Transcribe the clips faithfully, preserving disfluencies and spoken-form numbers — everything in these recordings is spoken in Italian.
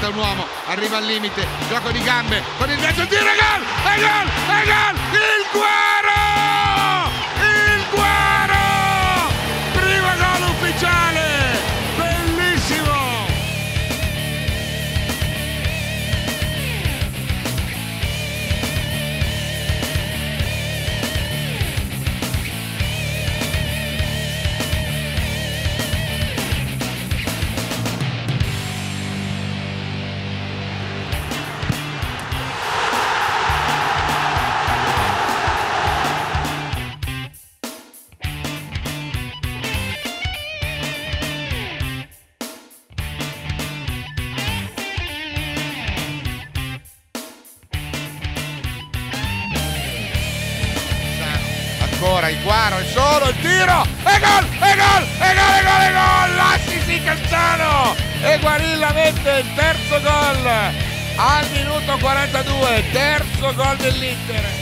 salta un uomo, arriva al limite, gioco di gambe, con il mezzo, tiro, gol, è gol, è gol, il Guaro, il Guaro, primo gol ufficiale, bellissimo! Ancora il Guaro, è solo il tiro, e gol, e gol, e gol, e gol, e gol, l'assisi Calzano, e Guarin la mette, il terzo gol al minuto quarantadue, terzo gol dell'Inter.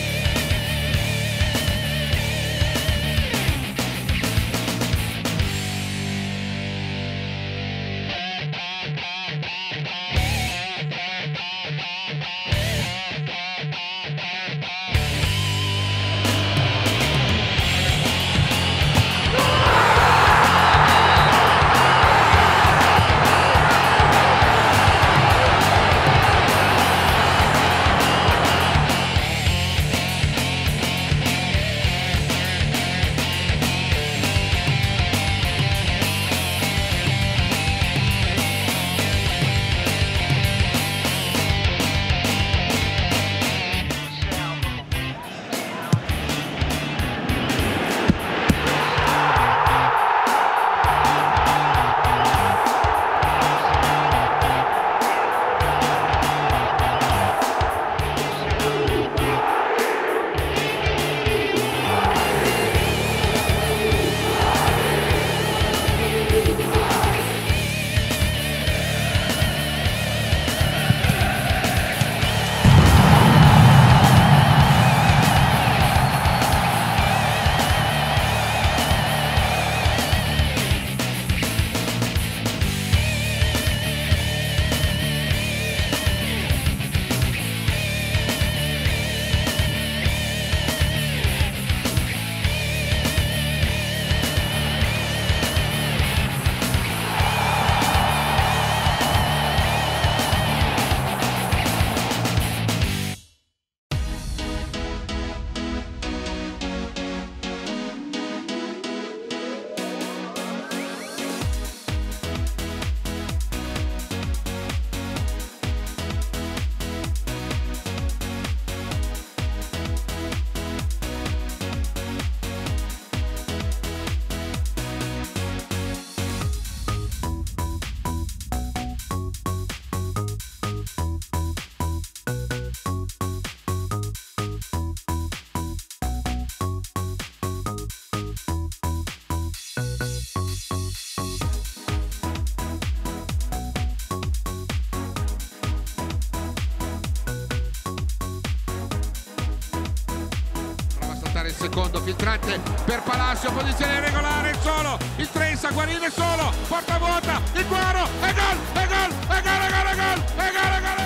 Il secondo filtrante per Palacio, posizione regolare, solo il Trenza, Guarin solo, porta vuota, il Guaro, e gol, e gol, e gol, e gol, e gol, e gol, e gol, e gol.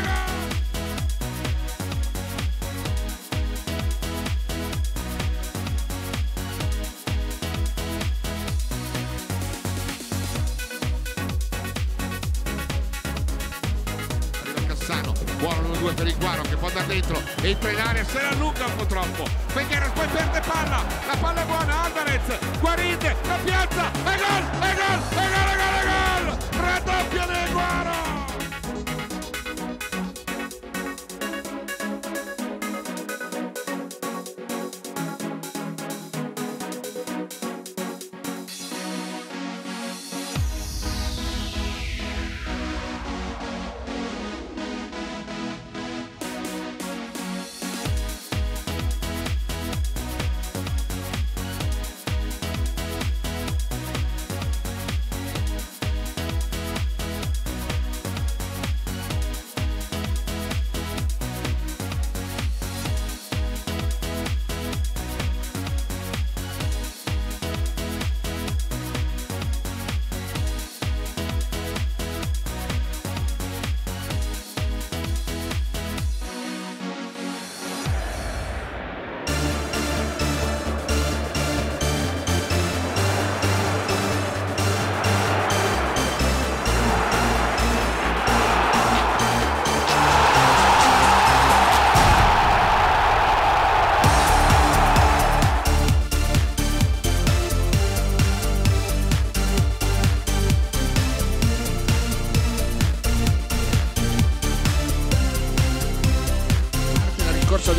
Buono uno due per il Guaro che può andare dentro e il tre in area se la allunga un po' troppo. Pegueras poi perde palla, la palla è buona, Alvarez, Guarin, la piazza, e gol, e gol, e gol, e gol, e gol! Raddoppio del Guaro!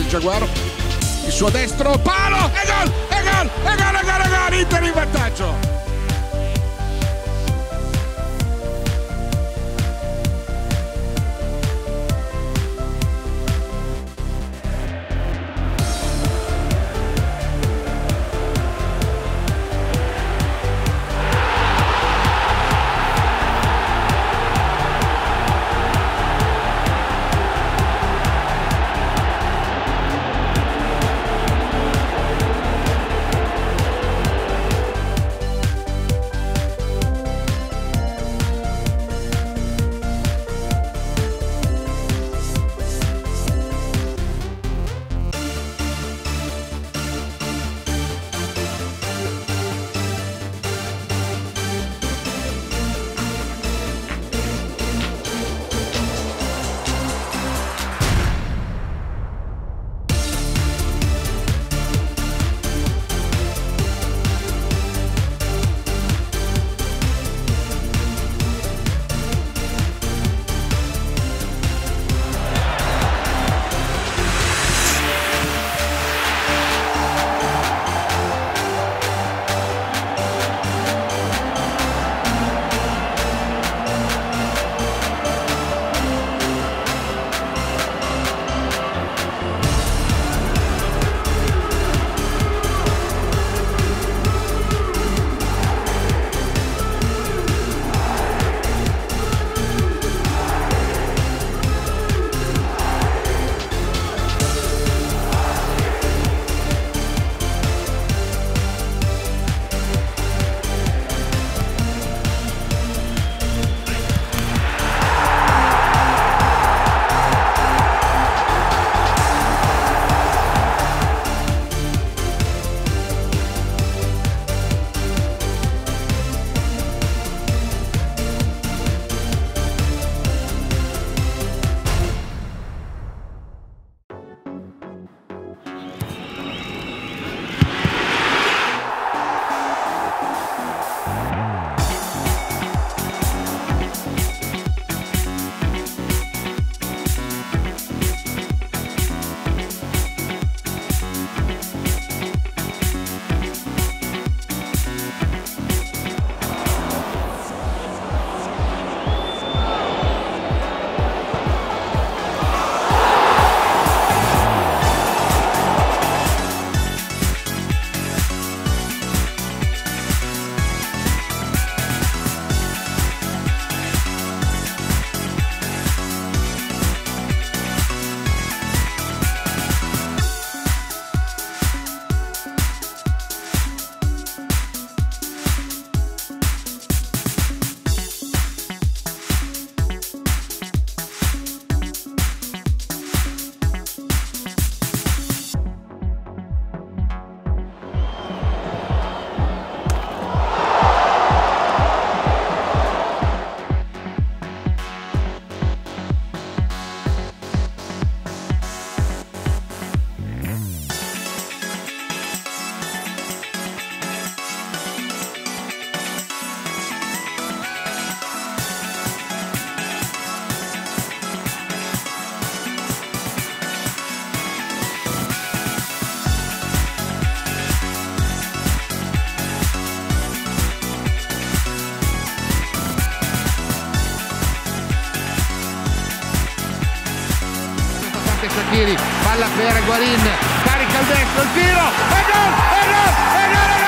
del Giaguaro, il suo destro, palo, e gol, e gol, e gol, e gol, e gol, Inter in vantaggio. Shaqiri, palla per Guarin, carica il destro, il tiro, e gol, e gol, e gol!